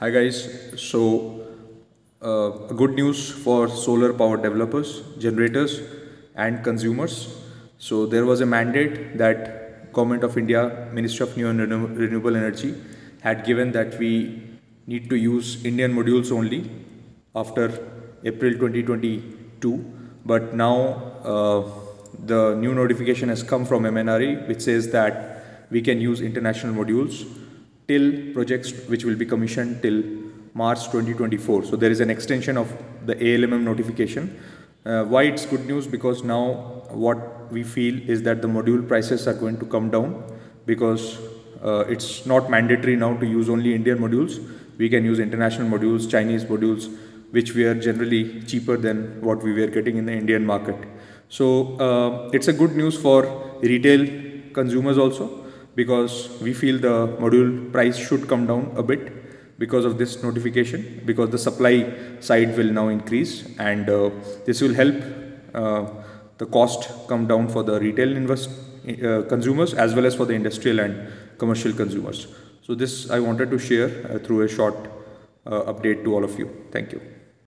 Hi guys, so good news for solar power developers, generators and consumers. So there was a mandate that Government of India, Ministry of New and Renewable Energy had given that we need to use Indian modules only after April 2022. But now the new notification has come from MNRE which says that we can use international modules till projects which will be commissioned till March 2024. So there is an extension of the ALMM notification. Why it's good news? Because now what we feel is that the module prices are going to come down because it's not mandatory now to use only Indian modules. We can use international modules, Chinese modules, which were generally cheaper than what we were getting in the Indian market. So it's a good news for retail consumers also, because we feel the module price should come down a bit because of this notification, because the supply side will now increase, and this will help the cost come down for the retail consumers as well as for the industrial and commercial consumers. So this I wanted to share through a short update to all of you. Thank you.